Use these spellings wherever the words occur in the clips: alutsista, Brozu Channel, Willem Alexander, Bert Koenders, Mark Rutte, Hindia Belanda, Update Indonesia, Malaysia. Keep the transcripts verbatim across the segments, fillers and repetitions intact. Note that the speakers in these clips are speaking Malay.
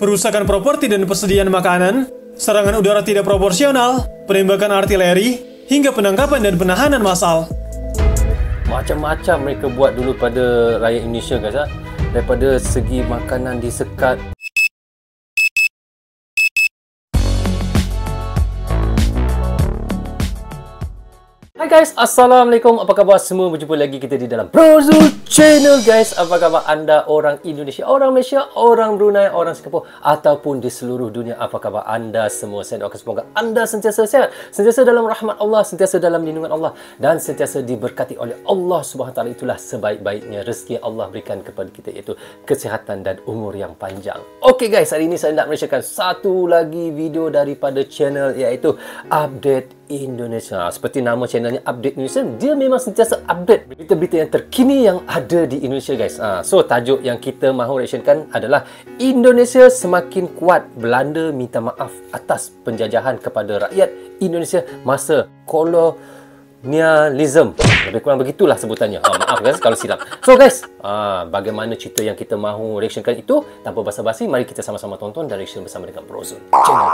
perusakan properti dan persediaan makanan, serangan udara tidak proporsional, penembakan artileri, hingga penangkapan dan penahanan massal. Macam-macam mereka buat dulu pada rakyat Indonesia, guys. Ha? Daripada segi makanan disekat. Hai guys, Assalamualaikum. Apa khabar semua? Berjumpa lagi kita di dalam Brozu Channel, guys. Apa khabar anda orang Indonesia, orang Malaysia, orang Brunei, orang Singapura ataupun di seluruh dunia? Apa khabar anda semua? Saya doakan semoga anda sentiasa sihat, sentiasa dalam rahmat Allah, sentiasa dalam lindungan Allah dan sentiasa diberkati oleh Allah Subhanahu Wataala. Itulah sebaik-baiknya rezeki Allah berikan kepada kita, iaitu kesihatan dan umur yang panjang. Okey guys, hari ini saya nak menyertakan satu lagi video daripada channel, iaitu Update Indonesia. Seperti nama channelnya Update Indonesia, dia memang sentiasa update berita-berita yang terkini yang ada di Indonesia, guys. Ha, so tajuk yang kita mahu reactionkan adalah Indonesia semakin kuat, Belanda minta maaf atas penjajahan kepada rakyat Indonesia masa kolonialism. Lebih kurang begitulah sebutannya. Ha, maaf guys kalau silap. So guys, ha, bagaimana cerita yang kita mahu reactionkan itu? Tanpa basa-basi, mari kita sama-sama tonton dan reaction bersama dengan Brozu Channel.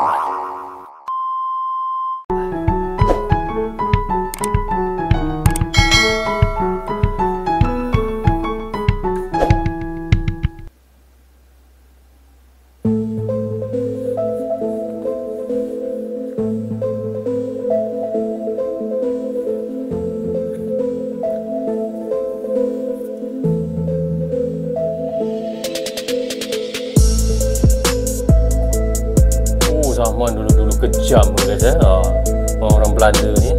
Zaman dulu-dulu kejam guys, eh? Ha, orang Belanda ni.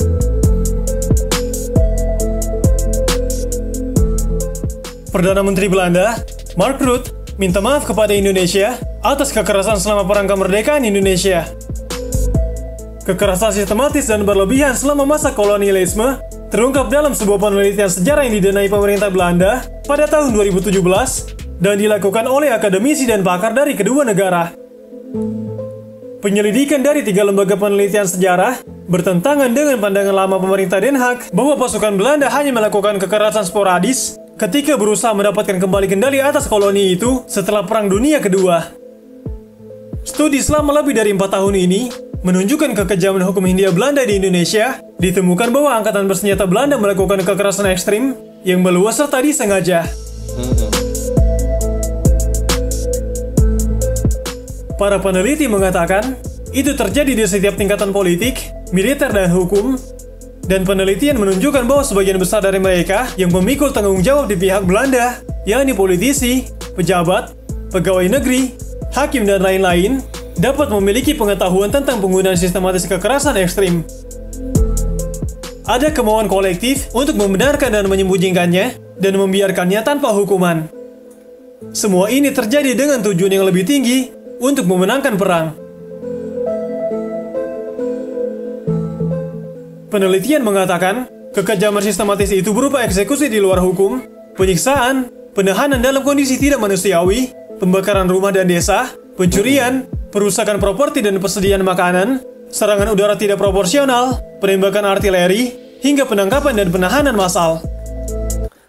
Perdana Menteri Belanda, Mark Rutte, minta maaf kepada Indonesia atas kekerasan selama Perang Kemerdekaan Indonesia. Kekerasan sistematis dan berlebihan selama masa kolonialisme terungkap dalam sebuah penelitian sejarah yang didanai pemerintah Belanda pada tahun dua ribu tujuh belas dan dilakukan oleh akademisi dan pakar dari kedua negara. Penyelidikan dari tiga lembaga penelitian sejarah bertentangan dengan pandangan lama pemerintah Den Haag bahwa pasukan Belanda hanya melakukan kekerasan sporadis ketika berusaha mendapatkan kembali kendali atas koloni itu setelah Perang Dunia Kedua. Studi selama lebih dari empat tahun ini menunjukkan kekejaman hukum Hindia Belanda di Indonesia. Ditemukan bahwa angkatan bersenjata Belanda melakukan kekerasan ekstrim yang meluas serta disengaja. Para peneliti mengatakan, itu terjadi di setiap tingkatan politik, militer dan hukum, dan penelitian menunjukkan bahwa sebagian besar dari mereka yang memikul tanggung jawab di pihak Belanda, yakni politisi, pejabat, pegawai negeri, hakim dan lain-lain, dapat memiliki pengetahuan tentang penggunaan sistematis kekerasan ekstrim. Ada kemauan kolektif untuk membenarkan dan menyembunyikannya, dan membiarkannya tanpa hukuman. Semua ini terjadi dengan tujuan yang lebih tinggi, untuk memenangkan perang. Penelitian mengatakan, kekejaman sistematis itu berupa eksekusi di luar hukum, penyiksaan, penahanan dalam kondisi tidak manusiawi, pembakaran rumah dan desa, pencurian, perusakan properti dan persediaan makanan, serangan udara tidak proporsional, penembakan artileri, hingga penangkapan dan penahanan massal.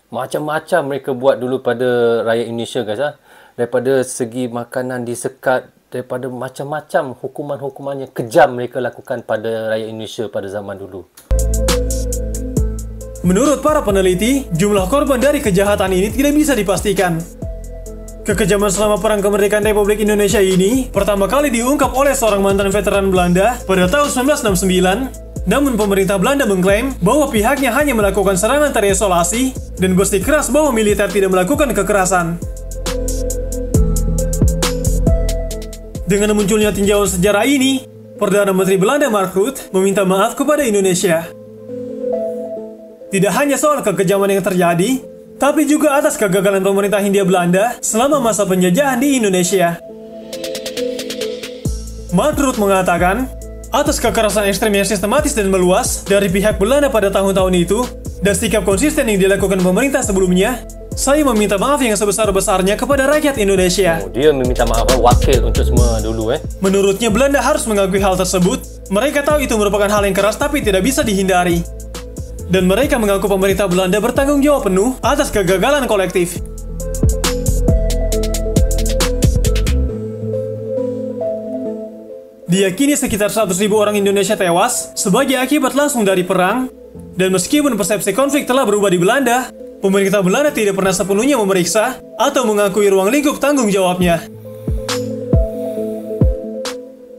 Macam-macam mereka buat dulu pada rakyat Indonesia, guys. Ha? Daripada segi makanan disekat, daripada macam-macam hukuman-hukuman yang kejam mereka lakukan pada rakyat Indonesia pada zaman dulu. Menurut para peneliti, jumlah korban dari kejahatan ini tidak bisa dipastikan. Kekejaman selama Perang Kemerdekaan Republik Indonesia ini pertama kali diungkap oleh seorang mantan veteran Belanda pada tahun seribu sembilan ratus enam puluh sembilan. Namun pemerintah Belanda mengklaim bahwa pihaknya hanya melakukan serangan terisolasi dan bersikeras bahwa militer tidak melakukan kekerasan. Dengan munculnya tinjauan sejarah ini, Perdana Menteri Belanda Mark Rutte meminta maaf kepada Indonesia. Tidak hanya soal kekejaman yang terjadi, tapi juga atas kegagalan pemerintah Hindia Belanda selama masa penjajahan di Indonesia. Mark Rutte mengatakan, atas kekerasan ekstrem yang sistematis dan meluas dari pihak Belanda pada tahun-tahun itu, dan sikap konsisten yang dilakukan pemerintah sebelumnya, saya meminta maaf yang sebesar-besarnya kepada rakyat Indonesia. Oh, dia meminta maaf, wakil untuk semua dulu eh. Menurutnya Belanda harus mengakui hal tersebut. Mereka tahu itu merupakan hal yang keras tapi tidak bisa dihindari. Dan mereka mengaku pemerintah Belanda bertanggung jawab penuh atas kegagalan kolektif. Diyakini sekitar seratus ribu orang Indonesia tewas sebagai akibat langsung dari perang, dan meskipun persepsi konflik telah berubah di Belanda, pemerintah Belanda tidak pernah sepenuhnya memeriksa atau mengakui ruang lingkup tanggung jawabnya.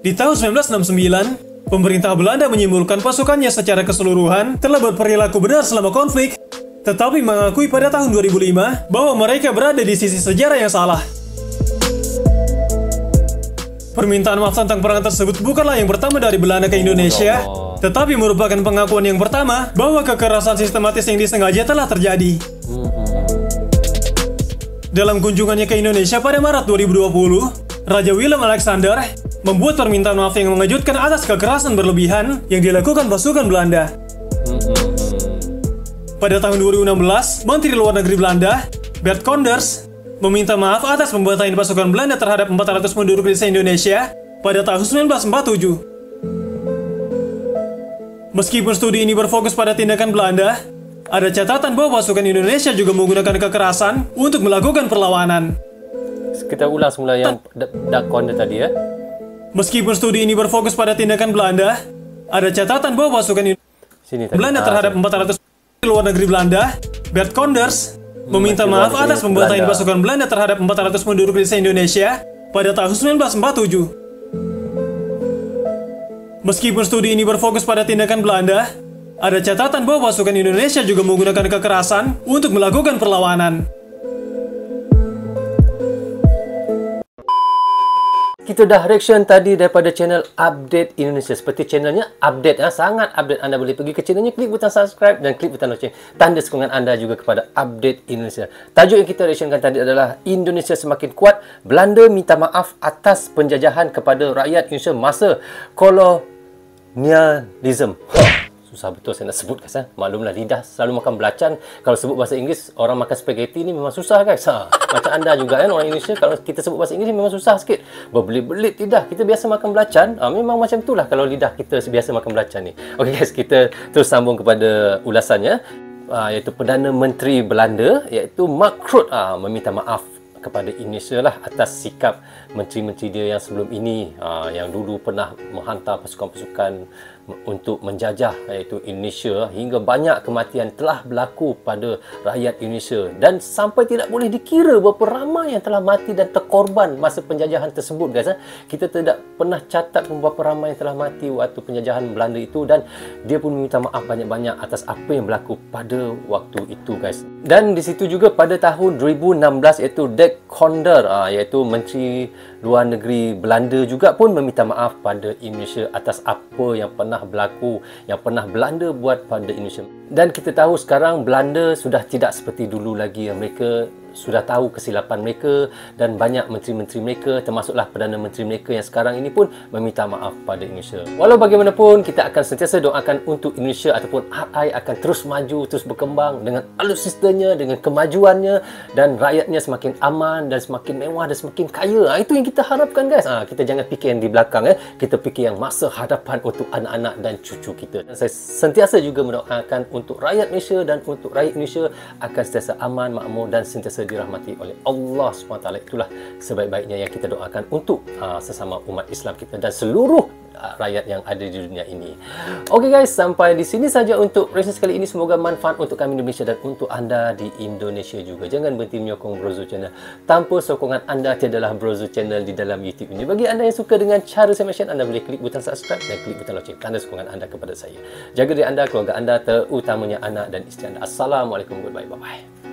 Di tahun seribu sembilan ratus enam puluh sembilan, pemerintah Belanda menyimpulkan pasukannya secara keseluruhan telah berperilaku benar selama konflik, tetapi mengakui pada tahun dua ribu lima bahwa mereka berada di sisi sejarah yang salah. Permintaan maaf tentang perang tersebut bukanlah yang pertama dari Belanda ke Indonesia, tetapi merupakan pengakuan yang pertama bahwa kekerasan sistematis yang disengaja telah terjadi. Dalam kunjungannya ke Indonesia pada Maret dua ribu dua puluh, Raja Willem Alexander membuat permintaan maaf yang mengejutkan atas kekerasan berlebihan yang dilakukan pasukan Belanda. Pada tahun dua ribu enam belas, Menteri Luar Negeri Belanda, Bert Koenders, meminta maaf atas pembantaian pasukan Belanda terhadap empat ratus penduduk desa Indonesia pada tahun seribu sembilan ratus empat puluh tujuh. Meskipun studi ini berfokus pada tindakan Belanda, ada catatan bahwa pasukan Indonesia juga menggunakan kekerasan untuk melakukan perlawanan. Kita ulas mulai yang dakon tadi ya. Meskipun studi ini berfokus pada tindakan Belanda, ada catatan bahwa pasukan Sini, Belanda terhadap empat ratus luar negeri Belanda, Bert Koenders meminta maaf atas pembantaian pasukan Belanda terhadap empat ratus penduduk desa Indonesia pada tahun seribu sembilan ratus empat puluh tujuh. Meskipun studi ini berfokus pada tindakan Belanda, ada catatan bahwa pasukan Indonesia juga menggunakan kekerasan untuk melakukan perlawanan. Itu direction tadi daripada channel Update Indonesia. Seperti channelnya update, ya, sangat update. Anda boleh pergi ke channelnya, klik butang subscribe dan klik butang lonceng. Tanda dukungan Anda juga kepada Update Indonesia. Tajuk yang kita directionkan tadi adalah Indonesia Semakin Kuat, Belanda Minta Maaf Atas Penjajahan Kepada Rakyat Indonesia Masa Kolonialisme. Susah betul saya nak sebut, guys. Ha? Maklumlah, lidah selalu makan belacan. Kalau sebut bahasa Inggeris, orang makan spaghetti ni memang susah, guys. Ha? Macam anda juga kan, orang Indonesia. Kalau kita sebut bahasa Inggeris memang susah sikit. Berbelit-belit lidah. Kita biasa makan belacan. Ha, memang macam itulah kalau lidah kita biasa makan belacan ni. Okey, guys. Kita terus sambung kepada ulasannya. Ha, iaitu Perdana Menteri Belanda, iaitu Mark Rutte, ha, meminta maaf kepada Indonesia lah atas sikap menteri-menteri dia yang sebelum ini, ha, yang dulu pernah menghantar pasukan-pasukan untuk menjajah iaitu Indonesia, hingga banyak kematian telah berlaku pada rakyat Indonesia dan sampai tidak boleh dikira berapa ramai yang telah mati dan terkorban masa penjajahan tersebut, guys. Kita tidak pernah catat berapa ramai yang telah mati waktu penjajahan Belanda itu, dan dia pun meminta maaf banyak-banyak atas apa yang berlaku pada waktu itu, guys. Dan di situ juga pada tahun dua ribu enam belas, iaitu Bert Koenders, iaitu Menteri Luar Negeri Belanda juga pun meminta maaf pada Indonesia atas apa yang pernah berlaku, yang pernah Belanda buat pada Indonesia. Dan kita tahu sekarang Belanda sudah tidak seperti dulu lagi. Mereka sudah tahu kesilapan mereka dan banyak menteri-menteri mereka, termasuklah Perdana Menteri mereka yang sekarang ini pun meminta maaf pada Indonesia. Walau bagaimanapun, kita akan sentiasa doakan untuk Indonesia ataupun R I akan terus maju, terus berkembang dengan alutsistanya, dengan kemajuannya, dan rakyatnya semakin aman dan semakin mewah dan semakin kaya. Ha, itu yang kita harapkan, guys. Ha, kita jangan fikir yang di belakang, ya. Kita fikir yang masa hadapan untuk anak-anak dan cucu kita. Dan saya sentiasa juga mendoakan untuk rakyat Malaysia dan untuk rakyat Indonesia akan sentiasa aman, makmur dan sentiasa dirahmati oleh Allah subhanahu wa taala. Itulah sebaik-baiknya yang kita doakan untuk uh, sesama umat Islam kita dan seluruh uh, rakyat yang ada di dunia ini. Okey, guys, sampai di sini saja untuk reaksi kali ini. Semoga manfaat untuk kami di Malaysia dan untuk anda di Indonesia juga. Jangan berhenti menyokong Brozu Channel. Tanpa sokongan anda tiadalah Brozu Channel di dalam YouTube ini. Bagi anda yang suka dengan cara saya mention, anda boleh klik butang subscribe dan klik butang loceng. Tanda sokongan anda kepada saya. Jaga diri anda, keluarga anda, terutamanya anak dan isteri anda. Assalamualaikum, goodbye, bye-bye.